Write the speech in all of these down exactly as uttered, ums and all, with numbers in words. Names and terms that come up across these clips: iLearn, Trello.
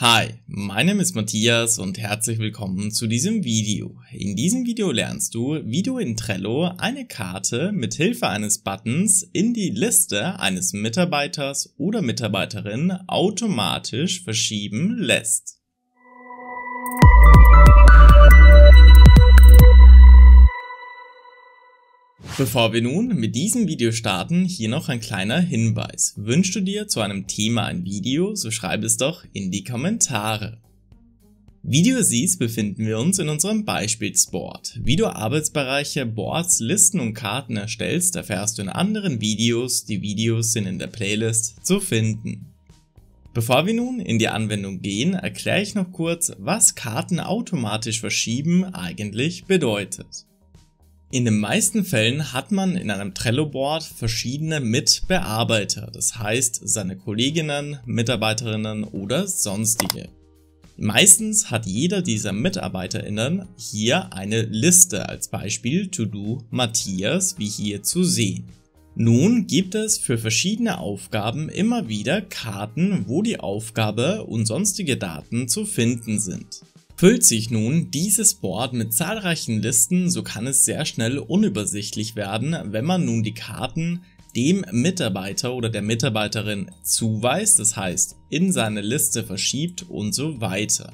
Hi, mein Name ist Matthias und herzlich willkommen zu diesem Video. In diesem Video lernst du, wie du in Trello eine Karte mit Hilfe eines Buttons in die Liste eines Mitarbeiters oder Mitarbeiterin automatisch verschieben lässt. Bevor wir nun mit diesem Video starten, hier noch ein kleiner Hinweis. Wünschst du dir zu einem Thema ein Video, so schreib es doch in die Kommentare. Wie du siehst, befinden wir uns in unserem Beispielsboard. Wie du Arbeitsbereiche, Boards, Listen und Karten erstellst, erfährst du in anderen Videos. Die Videos sind in der Playlist zu finden. Bevor wir nun in die Anwendung gehen, erkläre ich noch kurz, was Karten automatisch verschieben eigentlich bedeutet. In den meisten Fällen hat man in einem Trello-Board verschiedene Mitbearbeiter, das heißt seine Kolleginnen, Mitarbeiterinnen oder sonstige. Meistens hat jeder dieser MitarbeiterInnen hier eine Liste, als Beispiel To-Do Matthias, wie hier zu sehen. Nun gibt es für verschiedene Aufgaben immer wieder Karten, wo die Aufgabe und sonstige Daten zu finden sind. Füllt sich nun dieses Board mit zahlreichen Listen, so kann es sehr schnell unübersichtlich werden, wenn man nun die Karten dem Mitarbeiter oder der Mitarbeiterin zuweist, das heißt in seine Liste verschiebt und so weiter.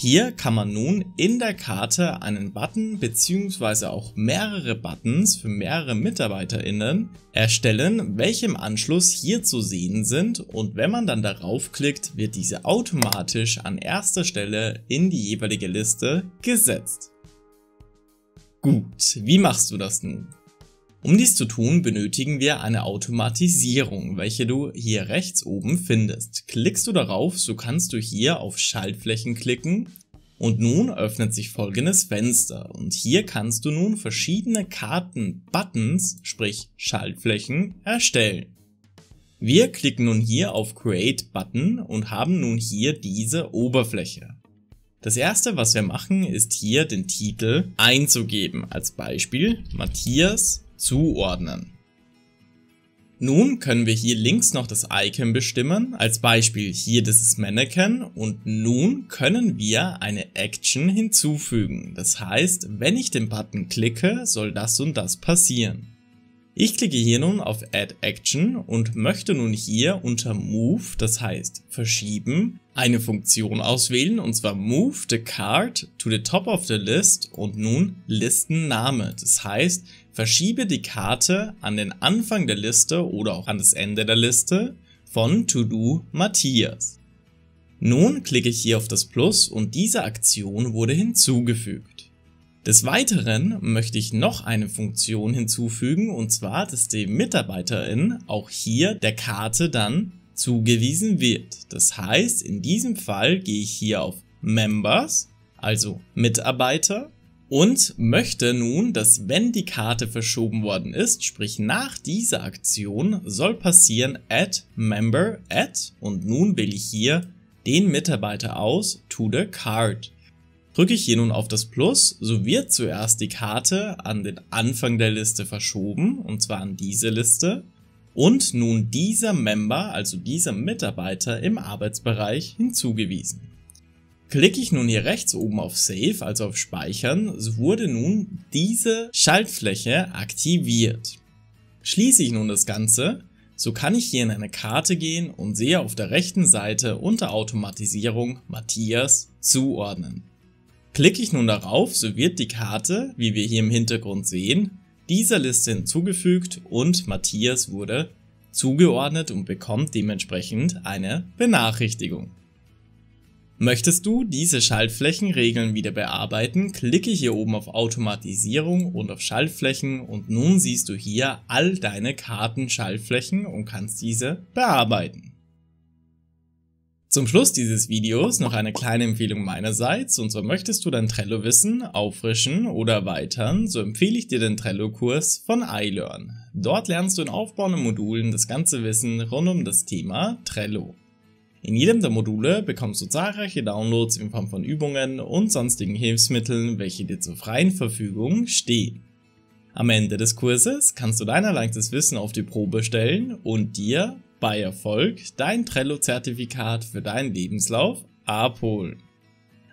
Hier kann man nun in der Karte einen Button bzw. auch mehrere Buttons für mehrere MitarbeiterInnen erstellen, welche im Anschluss hier zu sehen sind, und wenn man dann darauf klickt, wird diese automatisch an erster Stelle in die jeweilige Liste gesetzt. Gut, wie machst du das nun? Um dies zu tun, benötigen wir eine Automatisierung, welche du hier rechts oben findest. Klickst du darauf, so kannst du hier auf Schaltflächen klicken und nun öffnet sich folgendes Fenster. Und hier kannst du nun verschiedene Karten-Buttons, sprich Schaltflächen, erstellen. Wir klicken nun hier auf Create-Button und haben nun hier diese Oberfläche. Das erste, was wir machen, ist hier den Titel einzugeben, als Beispiel Matthias zuordnen. Nun können wir hier links noch das Icon bestimmen, als Beispiel hier dieses Mannequin, und nun können wir eine Action hinzufügen. Das heißt, wenn ich den Button klicke, soll das und das passieren. Ich klicke hier nun auf Add Action und möchte nun hier unter Move, das heißt verschieben, eine Funktion auswählen, und zwar Move the Card to the top of the list und nun Listenname. Das heißt, verschiebe die Karte an den Anfang der Liste oder auch an das Ende der Liste von To-Do Matthias. Nun klicke ich hier auf das Plus und diese Aktion wurde hinzugefügt. Des Weiteren möchte ich noch eine Funktion hinzufügen, und zwar, dass die Mitarbeiterin auch hier der Karte dann zugewiesen wird. Das heißt, in diesem Fall gehe ich hier auf Members, also Mitarbeiter, und möchte nun, dass wenn die Karte verschoben worden ist, sprich nach dieser Aktion, soll passieren Add Member Add, und nun wähle ich hier den Mitarbeiter aus to the card. Drücke ich hier nun auf das Plus, so wird zuerst die Karte an den Anfang der Liste verschoben, und zwar an diese Liste, und nun dieser Member, also dieser Mitarbeiter im Arbeitsbereich hinzugewiesen. Klicke ich nun hier rechts oben auf Save, also auf Speichern, so wurde nun diese Schaltfläche aktiviert. Schließe ich nun das Ganze, so kann ich hier in eine Karte gehen und sehe auf der rechten Seite unter Automatisierung Matthias zuordnen. Klicke ich nun darauf, so wird die Karte, wie wir hier im Hintergrund sehen, dieser Liste hinzugefügt und Matthias wurde zugeordnet und bekommt dementsprechend eine Benachrichtigung. Möchtest du diese Schaltflächenregeln wieder bearbeiten, klicke hier oben auf Automatisierung und auf Schaltflächen, und nun siehst du hier all deine Karten-Schaltflächen und kannst diese bearbeiten. Zum Schluss dieses Videos noch eine kleine Empfehlung meinerseits, und zwar möchtest du dein Trello-Wissen auffrischen oder erweitern, so empfehle ich dir den Trello-Kurs von iLearn. Dort lernst du in aufbauenden Modulen das ganze Wissen rund um das Thema Trello. In jedem der Module bekommst du zahlreiche Downloads in Form von Übungen und sonstigen Hilfsmitteln, welche dir zur freien Verfügung stehen. Am Ende des Kurses kannst du dein erlangtes Wissen auf die Probe stellen und dir bei Erfolg dein Trello-Zertifikat für deinen Lebenslauf abholen.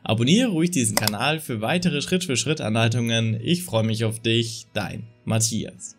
Abonniere ruhig diesen Kanal für weitere Schritt-für-Schritt-Anleitungen. Ich freue mich auf dich, dein Matthias.